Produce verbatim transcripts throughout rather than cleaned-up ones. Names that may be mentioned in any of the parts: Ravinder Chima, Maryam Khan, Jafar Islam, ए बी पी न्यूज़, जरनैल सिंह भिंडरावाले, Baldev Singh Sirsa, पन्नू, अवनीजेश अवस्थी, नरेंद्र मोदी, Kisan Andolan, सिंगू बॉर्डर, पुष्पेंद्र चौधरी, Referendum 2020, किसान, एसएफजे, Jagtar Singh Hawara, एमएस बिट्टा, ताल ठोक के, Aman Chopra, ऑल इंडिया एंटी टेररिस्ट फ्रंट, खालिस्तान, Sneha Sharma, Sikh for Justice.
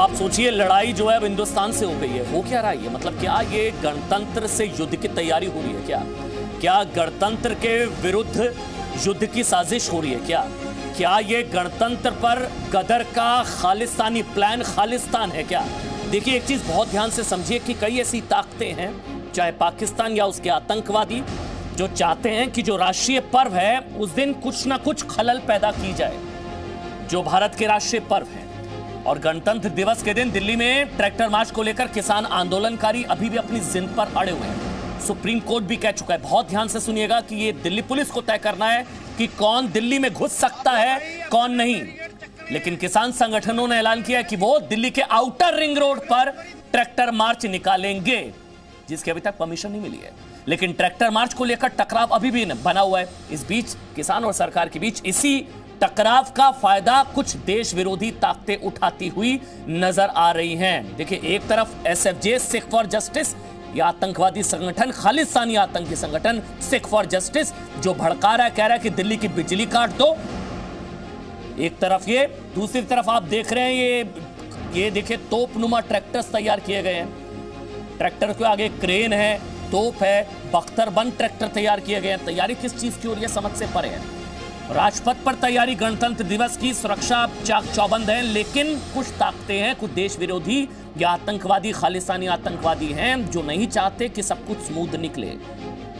अब आप सोचिए लड़ाई जो है अब हिंदुस्तान से हो गई है, वो क्या रहा है? मतलब क्या ये गणतंत्र से युद्ध की तैयारी हो रही है? क्या क्या गणतंत्र के विरुद्ध युद्ध की साजिश हो रही है? क्या क्या ये गणतंत्र पर गदर का खालिस्तानी प्लान खालिस्तान है क्या? देखिए एक चीज़ बहुत ध्यान से समझिए कि कई ऐसी ताकतें हैं, चाहे पाकिस्तान या उसके आतंकवादी, जो चाहते हैं कि जो राष्ट्रीय पर्व है उस दिन कुछ ना कुछ खलल पैदा की जाए, जो भारत के राष्ट्रीय पर्व है। और गणतंत्र दिवस के दिन दिल्ली में ट्रैक्टर मार्च को लेकर किसान आंदोलनकारी अभी भी अपनी जिंद पर अड़े हुए हैं। सुप्रीम कोर्ट भी कह चुका है, बहुत ध्यान से सुनिएगा, कि ये दिल्ली पुलिस को तय करना है कि कौन दिल्ली में घुस सकता है कौन नहीं। लेकिन किसान संगठनों ने ऐलान किया कि वो दिल्ली के आउटर रिंग रोड पर ट्रैक्टर मार्च निकालेंगे, जिसकी अभी तक परमिशन नहीं मिली है। लेकिन ट्रैक्टर मार्च को लेकर टकराव अभी भी बना हुआ है। इस बीच किसान और सरकार के बीच इसी टकराव का फायदा कुछ देश विरोधी ताकतें उठाती हुई नजर आ रही हैं। देखिए एक तरफ एसएफजे सिख फॉर जस्टिस, यह आतंकवादी संगठन, खालिस्तानी आतंकी संगठन सिख फॉर जस्टिस, जो भड़का रहा है, कह रहा है कि दिल्ली की बिजली काट दो। एक तरफ ये, दूसरी तरफ आप देख रहे हैं ये ये देखिए तोपनुमा ट्रैक्टर्स तैयार किए गए हैं। ट्रैक्टर के आगे क्रेन है, तोप है, बख्तरबंद ट्रैक्टर तैयार किए गए हैं। तैयारी किस चीज की हो रही है समझ से परे है। राजपथ पर तैयारी गणतंत्र दिवस की, सुरक्षा चाक चौबंद है, लेकिन कुछ ताकतें हैं, कुछ देश विरोधी या आतंकवादी, खालिस्तानी आतंकवादी हैं, जो नहीं चाहते कि सब कुछ स्मूथ निकले।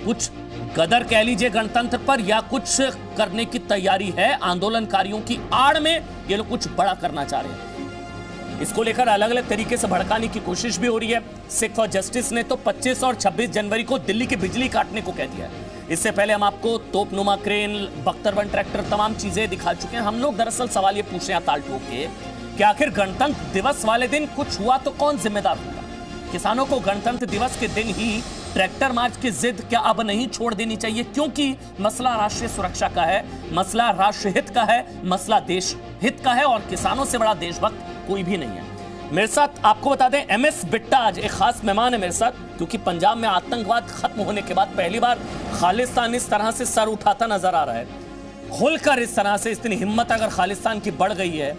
कुछ गदर कह लीजिए गणतंत्र पर, या कुछ करने की तैयारी है आंदोलनकारियों की आड़ में, ये लोग कुछ बड़ा करना चाह रहे हैं। इसको लेकर अलग अलग तरीके से भड़काने की कोशिश भी हो रही है। सिख फॉर जस्टिस ने तो पच्चीस और छब्बीस जनवरी को दिल्ली की बिजली काटने को कह दिया है। इससे पहले हम आपको तोपनुमा क्रेन, बख्तरबंद ट्रैक्टर, तमाम चीजें दिखा चुके हैं। हम लोग दरअसल सवाल ये पूछ रहे हैं ताल ठोक के कि आखिर गणतंत्र दिवस वाले दिन कुछ हुआ तो कौन जिम्मेदार होगा? किसानों को गणतंत्र दिवस के दिन ही ट्रैक्टर मार्च की जिद क्या अब नहीं छोड़ देनी चाहिए? क्योंकि मसला राष्ट्रीय सुरक्षा का है, मसला राष्ट्र हित का है, मसला देश हित का है, और किसानों से बड़ा देशभक्त कोई भी नहीं है। मेरे साथ आपको बता दें एमएस बिट्टा आज एक खास मेहमान है मेरे साथ, क्योंकि पंजाब में आतंकवाद खत्म होने के बाद पहली बार खालिस्तान इस तरह से सर उठाता नजर आ रहा है, खुलकर इस तरह से। इतनी हिम्मत अगर खालिस्तान की बढ़ गई है,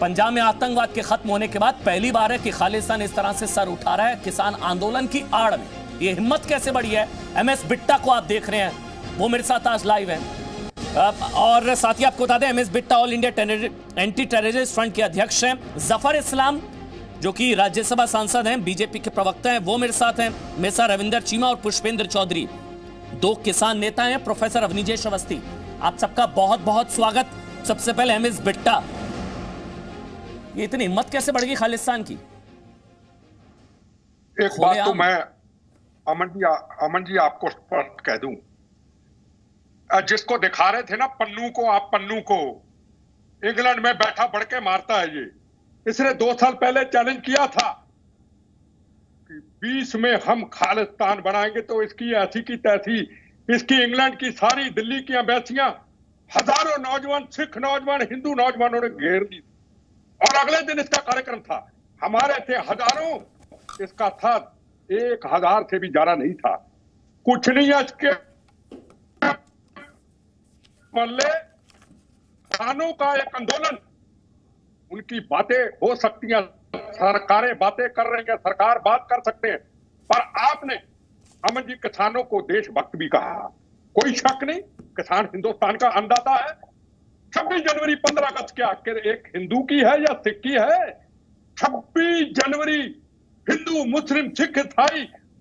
पंजाब में आतंकवाद के खत्म होने के बाद पहली बार है कि खालिस्तान इस तरह से सर उठा रहा है किसान आंदोलन की आड़ में। ये हिम्मत कैसे बढ़ी है? एमएस बिट्टा को आप देख रहे हैं, वो मेरे साथ आज लाइव है। और साथ ही आपको बता दें एमएस बिट्टा ऑल इंडिया एंटी टेररिस्ट फ्रंट के अध्यक्ष हैं। जफर इस्लाम जो कि राज्यसभा सांसद हैं, बीजेपी के प्रवक्ता हैं, वो मेरे साथ हैं। मेरे साथ रविंदर चीमा और पुष्पेंद्र चौधरी, दो किसान नेता हैं। प्रोफेसर अवनीजेश अवस्थी, आप सबका बहुत बहुत स्वागत। सबसे पहले एमएस बिट्टा, ये इतनी हिम्मत कैसे बढ़ गई खालिस्तान की? एक बात तो मैं अमन जी अमन जी आपको स्पष्ट कह दूं, जिसको दिखा रहे थे ना पन्नू को, आप पन्नू को इंग्लैंड में बैठा बढ़के मारता है, ये इसने दो साल पहले चैलेंज किया था कि बीस में हम खालिस्तान बनाएंगे, तो इसकी ऐसी की तैसी, इसकी इंग्लैंड की सारी दिल्ली की अम्बेसियां, हजारों नौजवान, सिख नौजवान, हिंदू नौजवानों ने घेर ली। और अगले दिन इसका कार्यक्रम था, हमारे थे हजारों, इसका था एक हजार से भी ज्यादा नहीं था। कुछ नहीं, आज के किसानों का एक आंदोलन, उनकी बातें हो सकती हैं, सरकारें बातें कर रही हैं, सरकार बात कर सकते हैं, पर आपने अमन जी किसानों को देशभक्त भी कहा। कोई शक नहीं, किसान हिंदुस्तान का अन्नदाता है। छब्बीस जनवरी पंद्रह अगस्त क्या एक हिंदू की है या सिख की है? छब्बीस जनवरी हिंदू, मुस्लिम, सिख, ईसाई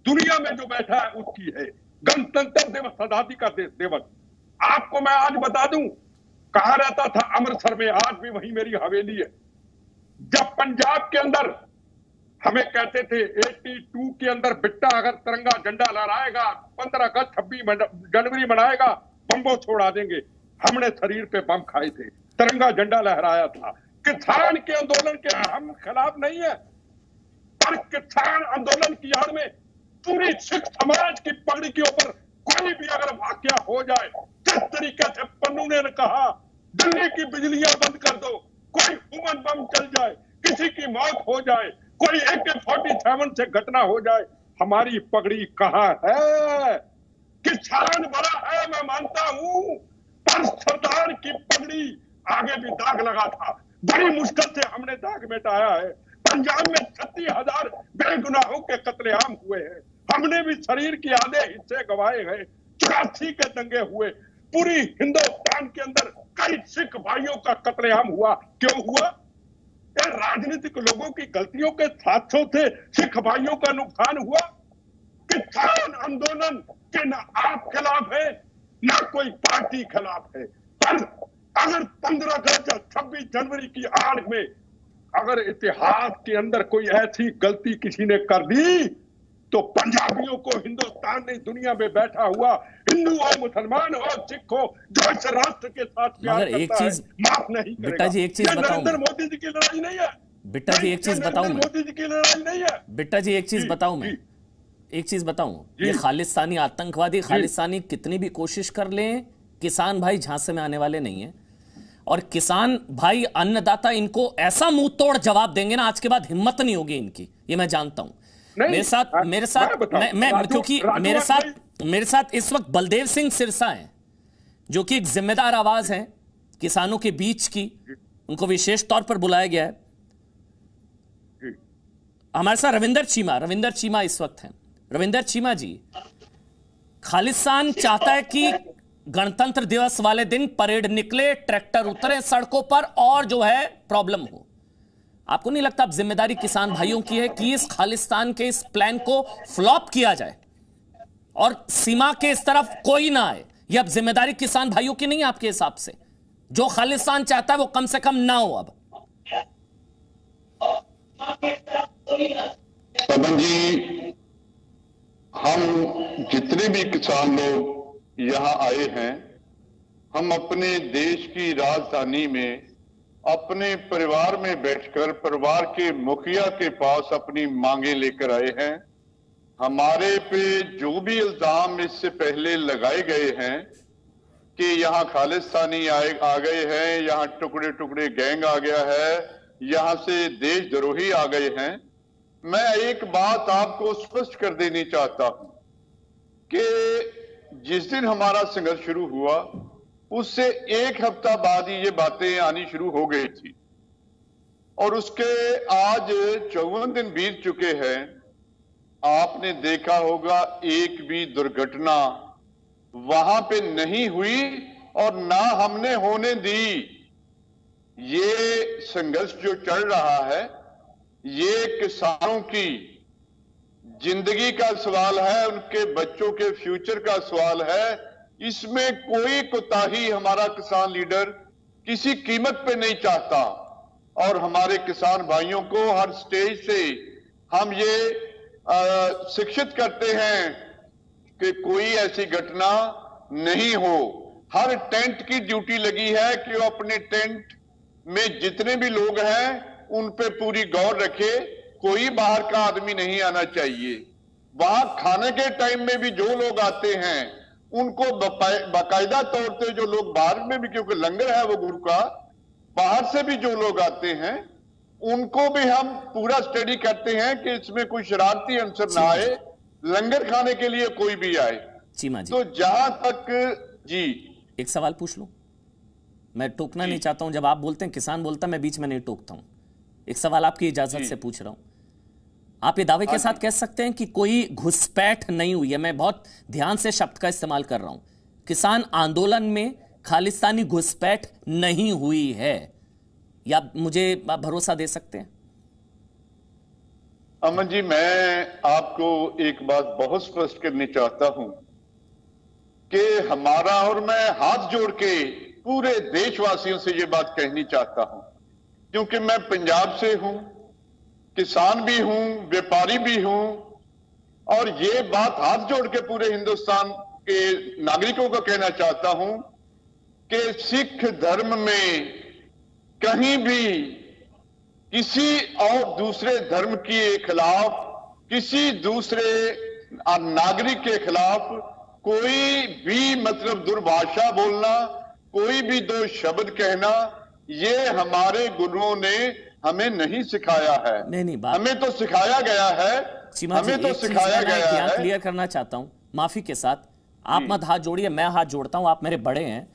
दुनिया में जो बैठा है उसकी है। गणतंत्र दिवस, आजादी का दिवस, आपको मैं आज बता दूं, कहा रहता था अमृतसर में, आज भी वही मेरी हवेली है। जब पंजाब के अंदर हमें कहते थे बयासी के अंदर बिट्टा अगर तिरंगा झंडा लहराएगा, पंद्रह अगस्त, छब्बीस जनवरी मनाएगा, बम्बों छोड़ा देंगे। हमने शरीर पे बम खाए थे, तिरंगा झंडा लहराया था। किसान के आंदोलन के हम खिलाफ नहीं है, पर किसान आंदोलन की आड़ में पूरी सिख समाज की पगड़ी के ऊपर कोई भी अगर वाक्या हो जाए, जिस तरीके से पन्नू ने कहा दिल्ली की बिजलियां बंद कर दो, कोई ह्यूमन बम चल जाए, किसी की मौत हो जाए, कोई ए के सैंतालीस से घटना हो जाए, हमारी पगड़ी कहां है? किसान बड़ा है मैं मानता हूं, पर सरदार की पगड़ी आगे भी दाग लगा था, बड़ी मुश्किल से हमने दाग मिटाया है। पंजाब में छत्तीस हजार बेगुनाहों के कत्लेआम हुए हैं, हमने भी शरीर की आधे हिस्से गवाए हैं, चौरासी के दंगे हुए, पूरी हिंदुस्तान के अंदर कई सिख भाइयों का कत्लेआम हुआ। क्यों हुआ? ये राजनीतिक लोगों की गलतियों के साथियों थे सिख भाइयों का नुकसान हुआ। किसान आंदोलन के ना आप खिलाफ है ना कोई पार्टी खिलाफ है, पर अगर पंद्रह अगस्त या छब्बीस जनवरी की आड़ में अगर इतिहास के अंदर कोई ऐसी गलती किसी ने कर दी तो पंजाबियों को हिंदुस्तान ने दुनिया में बैठा हुआ हिंदू और मुसलमान और सिख हो जो इस राष्ट्र के साथ प्यार करता है माफ नहीं करेगा। बिट्टा जी एक चीज बताऊं, नरेंद्र मोदी जी की लड़ाई नहीं है। बिट्टा जी एक चीज बताऊं, मोदी जी की लड़ाई नहीं है। बिट्टा जी एक चीज बताऊं, मैं एक चीज बताऊं, ये खालिस्तानी आतंकवादी खालिस्तानी कितनी भी कोशिश कर लें किसान भाई झांसे में आने वाले नहीं है, और किसान भाई अन्नदाता इनको ऐसा मुंह तोड़ जवाब देंगे ना आज के बाद हिम्मत नहीं होगी इनकी, ये मैं जानता हूं। मेरे साथ आ, मेरे साथ मैं, मैं राजू, क्योंकि राजू मेरे साथ मेरे साथ इस वक्त बलदेव सिंह सिरसा हैं जो कि एक जिम्मेदार आवाज है किसानों के बीच की, उनको विशेष तौर पर बुलाया गया है। हमारे साथ रविंदर चीमा रविंदर चीमा इस वक्त हैं। रविंदर चीमा जी, खालिस्तान चाहता है कि गणतंत्र दिवस वाले दिन परेड निकले, ट्रैक्टर उतरे सड़कों पर और जो है प्रॉब्लम हो। आपको नहीं लगता अब जिम्मेदारी किसान भाइयों की है कि इस खालिस्तान के इस प्लान को फ्लॉप किया जाए और सीमा के इस तरफ कोई ना आए? यह अब जिम्मेदारी किसान भाइयों की नहीं है आपके हिसाब से? जो खालिस्तान चाहता है वो कम से कम ना हो। अब पवन जी, हम जितने भी किसान लोग यहाँ आए हैं, हम अपने देश की राजधानी में अपने परिवार में बैठकर परिवार के मुखिया के पास अपनी मांगे लेकर आए हैं। हमारे पे जो भी इल्जाम इससे पहले लगाए गए हैं कि यहाँ खालिस्तानी आए आ गए हैं, यहाँ टुकड़े टुकड़े गैंग आ गया है, यहाँ से देशद्रोही आ गए हैं, मैं एक बात आपको स्पष्ट कर देनी चाहता हूं कि जिस दिन हमारा संघर्ष शुरू हुआ उससे एक हफ्ता बाद ही ये बातें आनी शुरू हो गई थी, और उसके आज चौवन दिन बीत चुके हैं। आपने देखा होगा एक भी दुर्घटना वहां पे नहीं हुई और ना हमने होने दी। ये संघर्ष जो चल रहा है ये किसानों की जिंदगी का सवाल है, उनके बच्चों के फ्यूचर का सवाल है, इसमें कोई कोताही हमारा किसान लीडर किसी कीमत पे नहीं चाहता। और हमारे किसान भाइयों को हर स्टेज से हम ये आ, शिक्षित करते हैं कि कोई ऐसी घटना नहीं हो। हर टेंट की ड्यूटी लगी है कि वो अपने टेंट में जितने भी लोग हैं उन पे पूरी गौर रखे, कोई बाहर का आदमी नहीं आना चाहिए। वहां खाने के टाइम में भी जो लोग आते हैं उनको बाकायदा तौर पे, जो लोग बाहर में भी, क्योंकि लंगर है वो गुरु का, बाहर से भी जो लोग आते हैं उनको भी हम पूरा स्टडी करते हैं कि इसमें कोई शरारती अंसर ना आए, लंगर खाने के लिए कोई भी आए। चीमा जी, तो जहां तक जी एक सवाल पूछ लूं, मैं टोकना नहीं चाहता हूं, जब आप बोलते हैं किसान बोलता है मैं बीच में नहीं टोकता हूं। एक सवाल आपकी इजाजत से पूछ रहा हूं, आप ये दावे के साथ कह सकते हैं कि कोई घुसपैठ नहीं हुई है? मैं बहुत ध्यान से शब्द का इस्तेमाल कर रहा हूं, किसान आंदोलन में खालिस्तानी घुसपैठ नहीं हुई है, या आप मुझे भरोसा दे सकते हैं? अमन जी, मैं आपको एक बात बहुत स्पष्ट करनी चाहता हूं कि हमारा, और मैं हाथ जोड़ के पूरे देशवासियों से ये बात कहनी चाहता हूं, क्योंकि मैं पंजाब से हूं, किसान भी हूं, व्यापारी भी हूं, और ये बात हाथ जोड़ के पूरे हिंदुस्तान के नागरिकों को कहना चाहता हूं कि सिख धर्म में कहीं भी किसी और दूसरे धर्म के खिलाफ, किसी दूसरे नागरिक के खिलाफ कोई भी मतलब दुर्भाषा बोलना, कोई भी दो शब्द कहना, ये हमारे गुरुओं ने हमें नहीं सिखाया है। नहीं नहीं, बात हमें तो सिखाया गया है, हमें तो सिखाया गया है। क्लियर करना चाहता हूं माफी के साथ, आप मत हाथ जोड़िए, मैं हाथ जोड़ता हूं, आप मेरे बड़े हैं।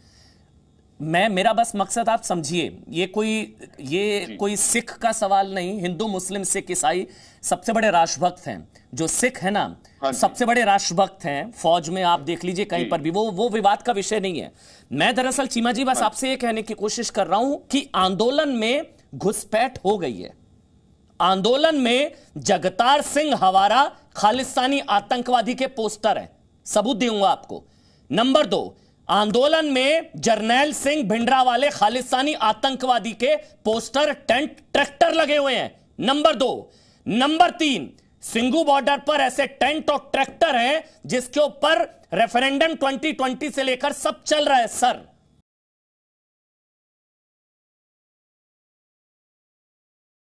मैं मेरा बस मकसद आप समझिए, ये कोई ये कोई सिख का सवाल नहीं, हिंदू मुस्लिम सिख ईसाई सबसे बड़े राष्ट्रभक्त हैं। जो सिख है ना सबसे बड़े राष्ट्रभक्त हैं, फौज में आप देख लीजिए कहीं पर भी, वो वो विवाद का विषय नहीं है। मैं दरअसल चीमा जी बस आपसे ये कहने की कोशिश कर रहा हूं कि आंदोलन में घुसपैठ हो गई है। आंदोलन में जगतार सिंह हवारा खालिस्तानी आतंकवादी के पोस्टर है, सबूत दूंगा आपको। नंबर दो, आंदोलन में जरनैल सिंह भिंडरावाले खालिस्तानी आतंकवादी के पोस्टर, टेंट, ट्रैक्टर लगे हुए हैं। नंबर दो, नंबर तीन, सिंगू बॉर्डर पर ऐसे टेंट और ट्रैक्टर हैं जिसके ऊपर रेफरेंडम ट्वेंटी ट्वेंटी से लेकर सब चल रहा है। सर